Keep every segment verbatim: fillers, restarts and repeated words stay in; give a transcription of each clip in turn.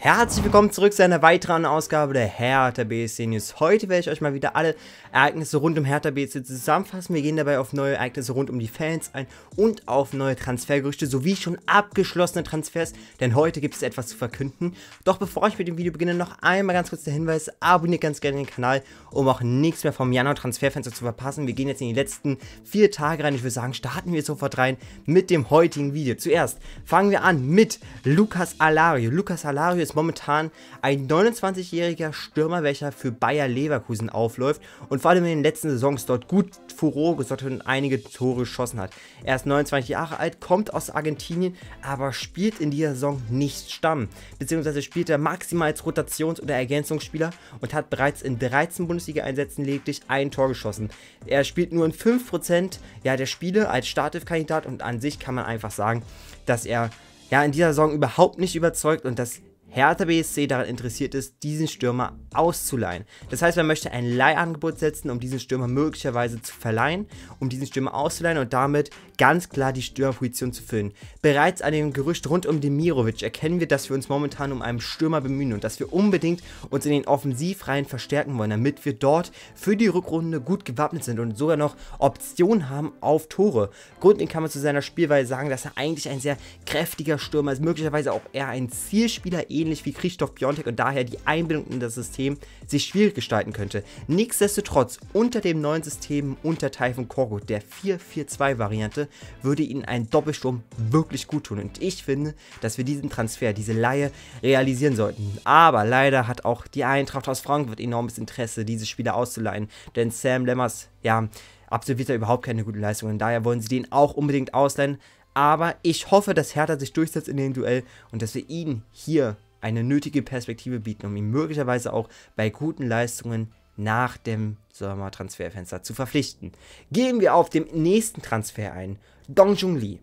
Herzlich willkommen zurück zu einer weiteren Ausgabe der Hertha B S C News. Heute werde ich euch mal wieder alle Ereignisse rund um Hertha B S C zusammenfassen. Wir gehen dabei auf neue Ereignisse rund um die Fans ein und auf neue Transfergerüchte sowie schon abgeschlossene Transfers, denn heute gibt es etwas zu verkünden. Doch bevor ich mit dem Video beginne, noch einmal ganz kurz der Hinweis, abonniert ganz gerne den Kanal, um auch nichts mehr vom Januar-Transferfenster zu verpassen. Wir gehen jetzt in die letzten vier Tage rein. Ich würde sagen, starten wir sofort rein mit dem heutigen Video. Zuerst fangen wir an mit Lucas Alario. Lucas Alario ist momentan ein neunundzwanzigjähriger Stürmer, welcher für Bayer Leverkusen aufläuft und vor allem in den letzten Saisons dort gut Furore gesorgt und einige Tore geschossen hat. Er ist neunundzwanzig Jahre alt, kommt aus Argentinien, aber spielt in dieser Saison nicht Stamm, beziehungsweise spielt er maximal als Rotations- oder Ergänzungsspieler und hat bereits in dreizehn Bundesliga-Einsätzen lediglich ein Tor geschossen. Er spielt nur in fünf Prozent ja, der Spiele als Startelf-Kandidat und an sich kann man einfach sagen, dass er ja in dieser Saison überhaupt nicht überzeugt und dass Hertha B S C daran interessiert ist, diesen Stürmer auszuleihen. Das heißt, man möchte ein Leihangebot setzen, um diesen Stürmer möglicherweise zu verleihen, um diesen Stürmer auszuleihen und damit ganz klar die Stürmerposition zu füllen. Bereits an dem Gerücht rund um Demirovic erkennen wir, dass wir uns momentan um einen Stürmer bemühen und dass wir unbedingt uns in den Offensivreihen verstärken wollen, damit wir dort für die Rückrunde gut gewappnet sind und sogar noch Optionen haben auf Tore. Grundlegend kann man zu seiner Spielweise sagen, dass er eigentlich ein sehr kräftiger Stürmer ist, möglicherweise auch eher ein Zielspieler, ähnlich wie Christoph Piontek, und daher die Einbindung in das System sich schwierig gestalten könnte. Nichtsdestotrotz, unter dem neuen System, unter Tayfun Korkut, der vier vier zwei-Variante, würde ihnen ein Doppelsturm wirklich gut tun. Und ich finde, dass wir diesen Transfer, diese Leihe realisieren sollten. Aber leider hat auch die Eintracht aus Frankfurt enormes Interesse, diese Spieler auszuleihen. Denn Sam Lemmers, ja, absolviert da überhaupt keine gute Leistung. Und daher wollen sie den auch unbedingt ausleihen. Aber ich hoffe, dass Hertha sich durchsetzt in dem Duell und dass wir ihn hier eine nötige Perspektive bieten, um ihn möglicherweise auch bei guten Leistungen nach dem Sommertransferfenster zu verpflichten. Gehen wir auf den nächsten Transfer ein, Dong-jun Lee.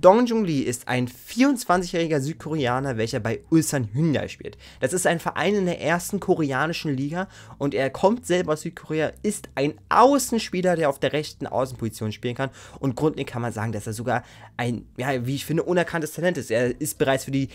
Dong-jun Lee ist ein vierundzwanzigjähriger Südkoreaner, welcher bei Ulsan Hyundai spielt. Das ist ein Verein in der ersten koreanischen Liga und er kommt selber aus Südkorea, ist ein Außenspieler, der auf der rechten Außenposition spielen kann und grundlegend kann man sagen, dass er sogar ein, ja, wie ich finde, unerkanntes Talent ist. Er ist bereits für die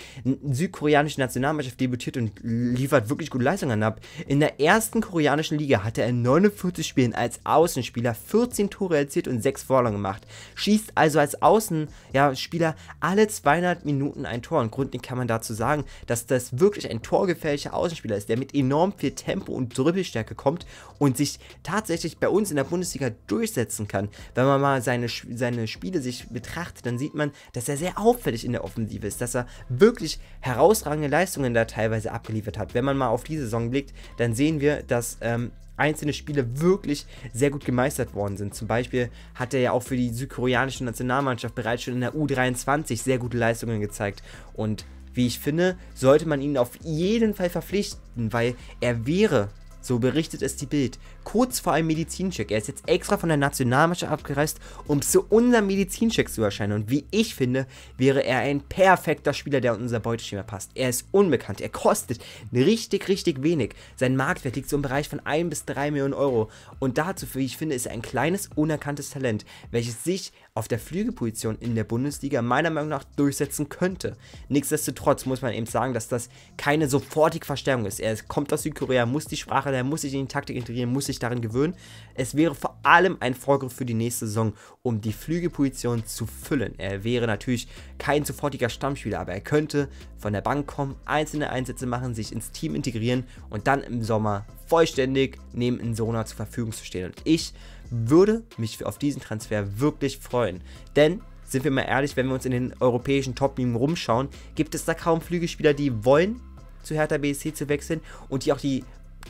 südkoreanische Nationalmannschaft debütiert und liefert wirklich gute Leistungen ab. In der ersten koreanischen Liga hatte er in neunundvierzig Spielen als Außenspieler vierzehn Tore erzielt und sechs Vorlagen gemacht. Schießt also als Außen, ja, Spieler alle zweihundert Minuten ein Tor. Und grundlegend kann man dazu sagen, dass das wirklich ein torgefährlicher Außenspieler ist, der mit enorm viel Tempo und Dribbelstärke kommt und sich tatsächlich bei uns in der Bundesliga durchsetzen kann. Wenn man mal seine, seine Spiele sich betrachtet, dann sieht man, dass er sehr auffällig in der Offensive ist, dass er wirklich herausragende Leistungen da teilweise abgeliefert hat. Wenn man mal auf die Saison blickt, dann sehen wir, dass ähm, einzelne Spiele wirklich sehr gut gemeistert worden sind. Zum Beispiel hat er ja auch für die südkoreanische Nationalmannschaft bereits schon in der U dreiundzwanzig sehr gute Leistungen gezeigt und wie ich finde, sollte man ihn auf jeden Fall verpflichten, weil er wäre, so berichtet es die BILD, kurz vor einem Medizincheck. Er ist jetzt extra von der Nationalmannschaft abgereist, um zu unserem Medizincheck zu erscheinen. Und wie ich finde, wäre er ein perfekter Spieler, der in unser Beuteschema passt. Er ist unbekannt, er kostet richtig, richtig wenig. Sein Marktwert liegt so im Bereich von ein bis drei Millionen Euro. Und dazu, wie ich finde, ist er ein kleines, unerkanntes Talent, welches sich auf der Flügelposition in der Bundesliga meiner Meinung nach durchsetzen könnte. Nichtsdestotrotz muss man eben sagen, dass das keine sofortige Verstärkung ist. Er kommt aus Südkorea, muss die Sprache, er muss sich in die Taktik integrieren, muss sich darin gewöhnen. Es wäre vor allem ein Vorgriff für die nächste Saison, um die Flügelposition zu füllen. Er wäre natürlich kein sofortiger Stammspieler, aber er könnte von der Bank kommen, einzelne Einsätze machen, sich ins Team integrieren und dann im Sommer vollständig neben Nsona zur Verfügung zu stehen. Und ich würde mich auf diesen Transfer wirklich freuen, denn sind wir mal ehrlich, wenn wir uns in den europäischen Top-Ligen rumschauen, gibt es da kaum Flügelspieler, die wollen, zu Hertha B S C zu wechseln und die auch die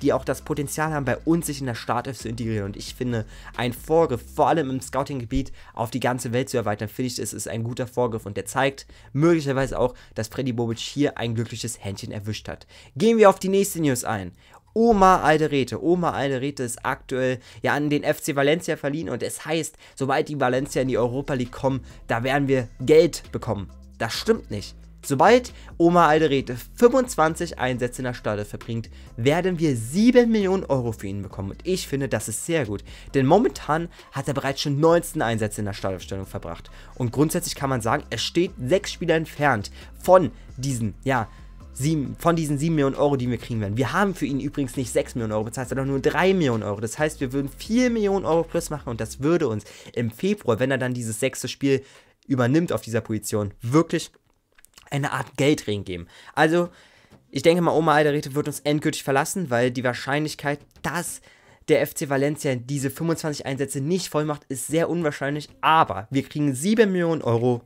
die auch das Potenzial haben, bei uns sich in der Startelf zu integrieren. Und ich finde, ein Vorgriff, vor allem im Scouting-Gebiet, auf die ganze Welt zu erweitern, finde ich, es ist ein guter Vorgriff. Und der zeigt möglicherweise auch, dass Freddy Bobic hier ein glückliches Händchen erwischt hat. Gehen wir auf die nächste News ein. Omar Alderete. Omar Alderete ist aktuell ja an den F C Valencia verliehen. Und es heißt, sobald die Valencia in die Europa League kommen, da werden wir Geld bekommen. Das stimmt nicht. Sobald Omar Alderete fünfundzwanzig Einsätze in der Startelf verbringt, werden wir sieben Millionen Euro für ihn bekommen. Und ich finde, das ist sehr gut. Denn momentan hat er bereits schon neunzehn Einsätze in der Startelfstellung verbracht. Und grundsätzlich kann man sagen, er steht sechs Spieler entfernt von diesen, ja, sieben, von diesen sieben Millionen Euro, die wir kriegen werden. Wir haben für ihn übrigens nicht sechs Millionen Euro bezahlt, sondern nur drei Millionen Euro. Das heißt, wir würden vier Millionen Euro plus machen und das würde uns im Februar, wenn er dann dieses sechste Spiel übernimmt auf dieser Position, wirklich eine Art Geldregen geben. Also, ich denke mal, Omar Alderete wird uns endgültig verlassen, weil die Wahrscheinlichkeit, dass der F C Valencia diese fünfundzwanzig Einsätze nicht voll macht, ist sehr unwahrscheinlich. Aber wir kriegen sieben Millionen Euro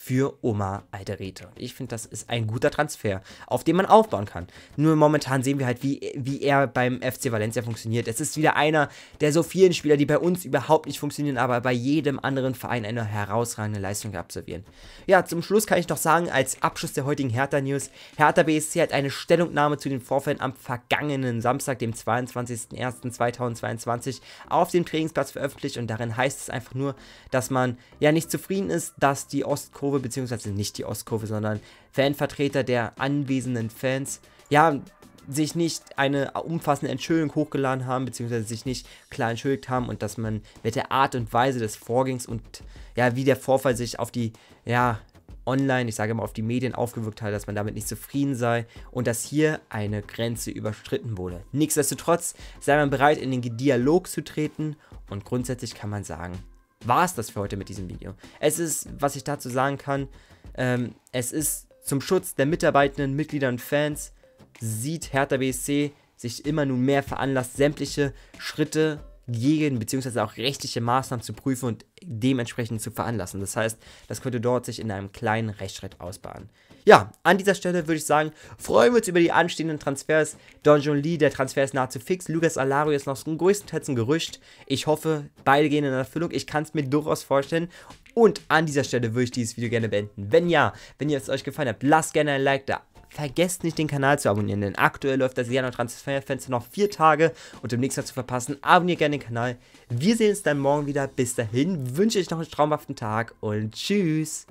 für Omar Alderete. Ich finde, das ist ein guter Transfer, auf den man aufbauen kann. Nur momentan sehen wir halt, wie, wie er beim F C Valencia funktioniert. Es ist wieder einer der so vielen Spieler, die bei uns überhaupt nicht funktionieren, aber bei jedem anderen Verein eine herausragende Leistung absolvieren. Ja, zum Schluss kann ich noch sagen, als Abschluss der heutigen Hertha-News, Hertha B S C hat eine Stellungnahme zu den Vorfällen am vergangenen Samstag, dem zweiundzwanzigsten ersten zweitausendzweiundzwanzig, auf dem Trainingsplatz veröffentlicht und darin heißt es einfach nur, dass man ja nicht zufrieden ist, dass die Ostkurve beziehungsweise nicht die Ostkurve, sondern Fanvertreter der anwesenden Fans, ja, sich nicht eine umfassende Entschuldigung hochgeladen haben, beziehungsweise sich nicht klar entschuldigt haben und dass man mit der Art und Weise des Vorgangs und, ja, wie der Vorfall sich auf die, ja, online, ich sage immer, auf die Medien aufgewirkt hat, dass man damit nicht zufrieden sei und dass hier eine Grenze überschritten wurde. Nichtsdestotrotz sei man bereit, in den Dialog zu treten und grundsätzlich kann man sagen, war es das für heute mit diesem Video. Es ist, was ich dazu sagen kann, ähm, es ist zum Schutz der Mitarbeitenden, Mitglieder und Fans, sieht Hertha B S C sich immer nun mehr veranlasst, sämtliche Schritte gegen bzw. auch rechtliche Maßnahmen zu prüfen und dementsprechend zu veranlassen. Das heißt, das könnte dort sich in einem kleinen Rechtsstreit ausbaden. Ja, an dieser Stelle würde ich sagen, freuen wir uns über die anstehenden Transfers. Dong-jun Lee, der Transfer ist nahezu fix. Lucas Alario ist noch größtenteils ein Gerücht. Ich hoffe, beide gehen in Erfüllung. Ich kann es mir durchaus vorstellen. Und an dieser Stelle würde ich dieses Video gerne beenden. Wenn ja, wenn ihr es euch gefallen habt, lasst gerne ein Like da. Vergesst nicht, den Kanal zu abonnieren, denn aktuell läuft das Januar-Transferfenster noch vier Tage und um nichts mehr zu verpassen, abonniert gerne den Kanal. Wir sehen uns dann morgen wieder. Bis dahin wünsche ich noch einen traumhaften Tag und tschüss.